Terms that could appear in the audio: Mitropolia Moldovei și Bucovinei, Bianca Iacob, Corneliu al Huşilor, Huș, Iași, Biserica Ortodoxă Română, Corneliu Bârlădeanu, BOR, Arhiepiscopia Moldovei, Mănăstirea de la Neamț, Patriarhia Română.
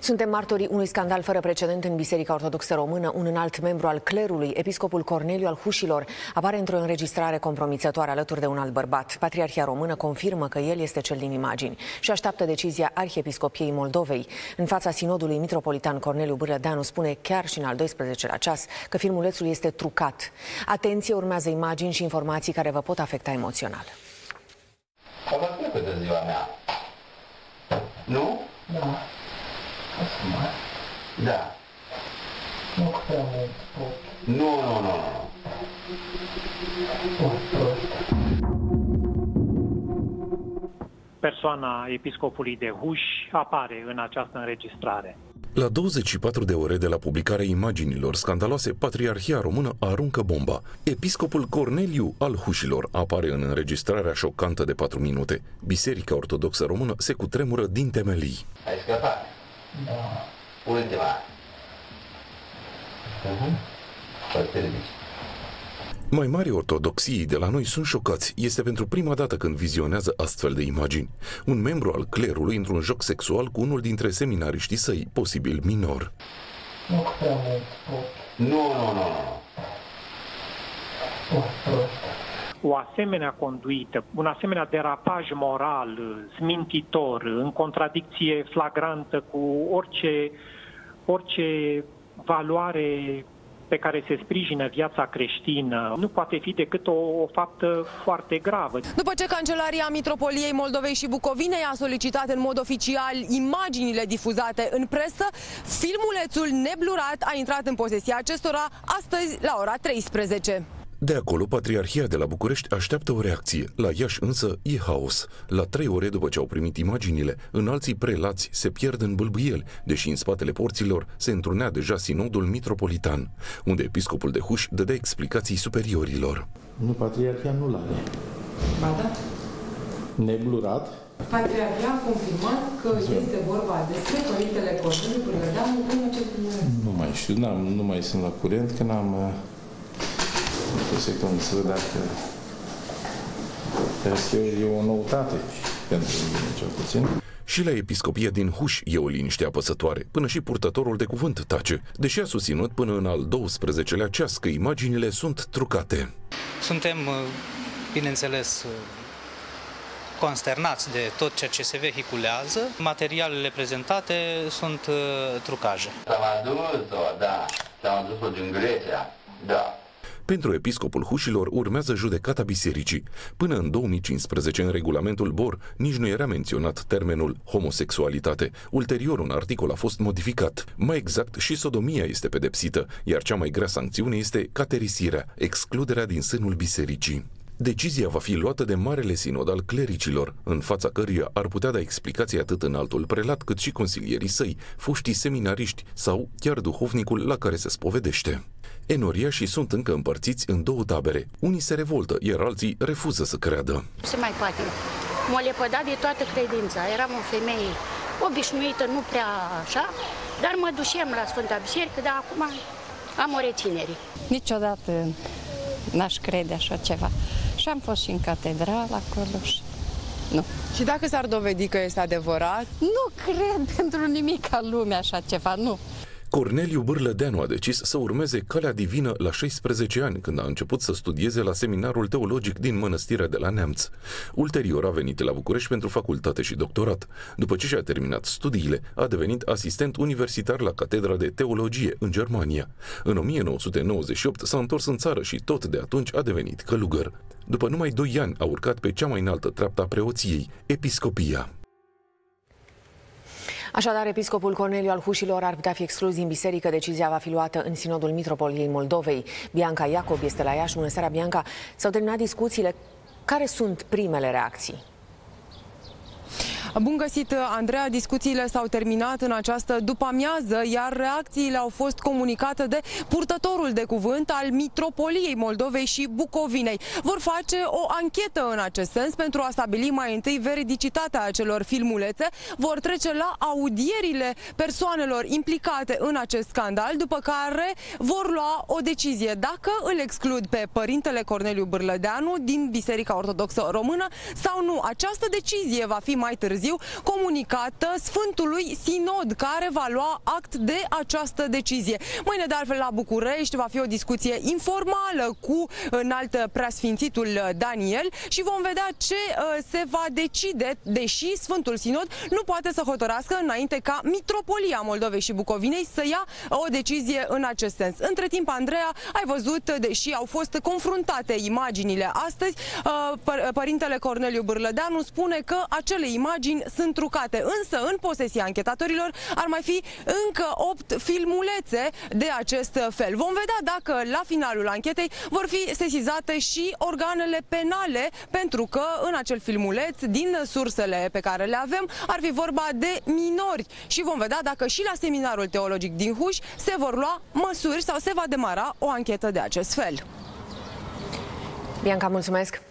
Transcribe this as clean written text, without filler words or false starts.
Suntem martorii unui scandal fără precedent în Biserica Ortodoxă Română. Un înalt membru al clerului, episcopul Corneliu al Huşilor, apare într-o înregistrare compromițătoare alături de un alt bărbat. Patriarhia Română confirmă că el este cel din imagini și așteaptă decizia Arhiepiscopiei Moldovei. În fața sinodului mitropolitan, Corneliu Bârlădeanu spune chiar și în al 12-lea ceas că filmulețul este trucat. Atenție, urmează imagini și informații care vă pot afecta emoțional. O vă trecut de ziua mea. Nu? Da. Da. Nu. Persoana episcopului de Huș apare în această înregistrare. La 24 de ore de la publicarea imaginilor scandaloase, Patriarhia Română aruncă bomba. Episcopul Corneliu al Huşilor apare în înregistrarea șocantă de 4 minute. Biserica Ortodoxă Română se cutremură din temelii. Ai scăpat? Da. Ultima. Foarte ridici. Mai mari ortodoxii de la noi sunt șocați. Este pentru prima dată când vizionează astfel de imagini. Un membru al clerului într-un joc sexual cu unul dintre seminariștii săi, posibil minor. Nu. O asemenea conduită, un asemenea derapaj moral, smintitor, în contradicție flagrantă cu orice valoare pe care se sprijină viața creștină, nu poate fi decât o faptă foarte gravă. După ce Cancelaria Mitropoliei Moldovei și Bucovinei a solicitat în mod oficial imaginile difuzate în presă, filmulețul neblurat a intrat în posesia acestora astăzi la ora 13. De acolo, Patriarhia de la București așteaptă o reacție. La Iași însă e haos. La 3 ore după ce au primit imaginile, înalții prelați se pierd în bâlbâieli, deși în spatele porților se întrunea deja sinodul mitropolitan, unde episcopul de Huș dădea explicații superiorilor. Nu, Patriarhia nu l-are. Ba da? Neblurat. Patriarhia a confirmat că este vorba despre Părintele Corneliu Bârlădeanu în acest moment. Nu mai știu, nu mai sunt la curent, că n-am... Este o noutate pentru mine, cel puțin. Și la episcopia din Huș e o liniște apăsătoare. Până și purtătorul de cuvânt tace, deși a susținut până în al 12-lea ceas că imaginile sunt trucate. Suntem, bineînțeles, consternați de tot ceea ce se vehiculează. Materialele prezentate sunt trucaje. S-am adus-o, da. S-am adus-o din Grecia, da. Pentru episcopul Huşilor urmează judecata bisericii. Până în 2015, în regulamentul BOR, nici nu era menționat termenul homosexualitate. Ulterior, un articol a fost modificat. Mai exact, și sodomia este pedepsită, iar cea mai grea sancțiune este caterisirea, excluderea din sânul bisericii. Decizia va fi luată de Marele Sinod al Clericilor, în fața căruia ar putea da explicații atât înaltul prelat, cât și consilierii săi, foștii seminariști sau chiar duhovnicul la care se spovedește. Enoriașii sunt încă împărțiți în 2 tabere. Unii se revoltă, iar alții refuză să creadă. Nu se mai poate. M-a lepădat de toată credința. Eram o femeie obișnuită, nu prea așa, dar mă duceam la Sfânta Biserică, dar acum am o reținere. Niciodată n-aș crede așa ceva. Și am fost și în catedrală acolo și... Nu. Și dacă s-ar dovedi că este adevărat? Nu cred pentru nimic al lumea așa ceva, nu. Corneliu Bârlădeanu a decis să urmeze calea divină la 16 ani, când a început să studieze la seminarul teologic din Mănăstirea de la Neamț. Ulterior a venit la București pentru facultate și doctorat. După ce și-a terminat studiile, a devenit asistent universitar la Catedra de Teologie în Germania. În 1998 s-a întors în țară și tot de atunci a devenit călugăr. După numai 2 ani a urcat pe cea mai înaltă treaptă a preoției, episcopia. Așadar, episcopul Corneliu al Huşilor ar putea fi exclus din biserică. Decizia va fi luată în sinodul Mitropoliei Moldovei. Bianca Iacob este la Iași. Bună seara, Bianca. S-au terminat discuțiile. Care sunt primele reacții? Bun găsit, Andreea. Discuțiile s-au terminat în această după-amiază, iar reacțiile au fost comunicate de purtătorul de cuvânt al Mitropoliei Moldovei și Bucovinei. Vor face o anchetă în acest sens pentru a stabili mai întâi veridicitatea acelor filmulețe. Vor trece la audierile persoanelor implicate în acest scandal, după care vor lua o decizie dacă îl exclud pe părintele Corneliu Bârlădeanu din Biserica Ortodoxă Română sau nu. Această decizie va fi mai târziu târziu comunicată Sfântului Sinod, care va lua act de această decizie. Mâine, de altfel, la București va fi o discuție informală cu înalt preasfințitul Daniel și vom vedea ce se va decide, deși Sfântul Sinod nu poate să hotărască înainte ca Mitropolia Moldovei și Bucovinei să ia o decizie în acest sens. Între timp, Andreea, ai văzut, deși au fost confruntate imaginile astăzi, părintele Corneliu Bârlădeanu spune că acele imagini sunt trucate, însă în posesia anchetatorilor ar mai fi încă 8 filmulețe de acest fel. Vom vedea dacă la finalul anchetei vor fi sesizate și organele penale, pentru că în acel filmuleț, din sursele pe care le avem, ar fi vorba de minori și vom vedea dacă și la seminarul teologic din Huș se vor lua măsuri sau se va demara o anchetă de acest fel. Bianca, mulțumesc!